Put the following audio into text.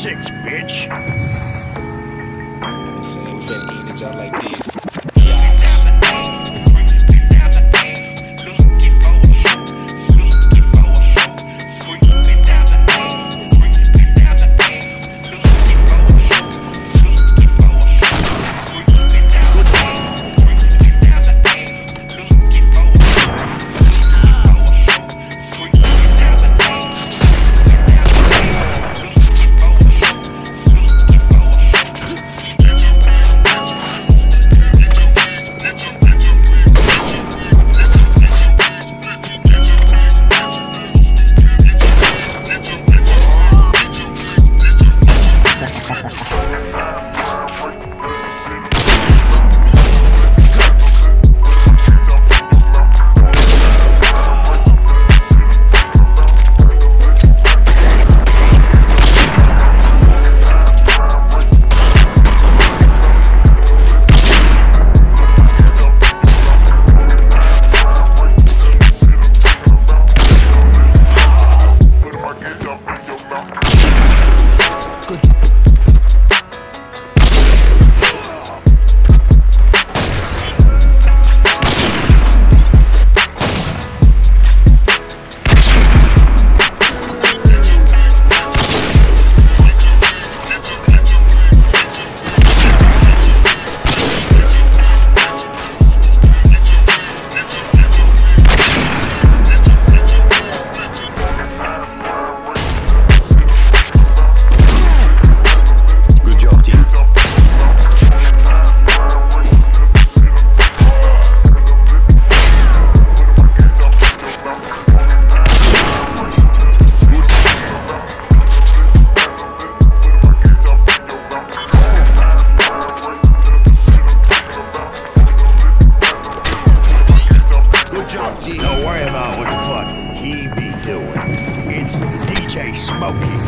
6, bitch. I'm saying we better eat it, y'all like this. Don't worry about what the fuck he be doing. It's DJ Smokey.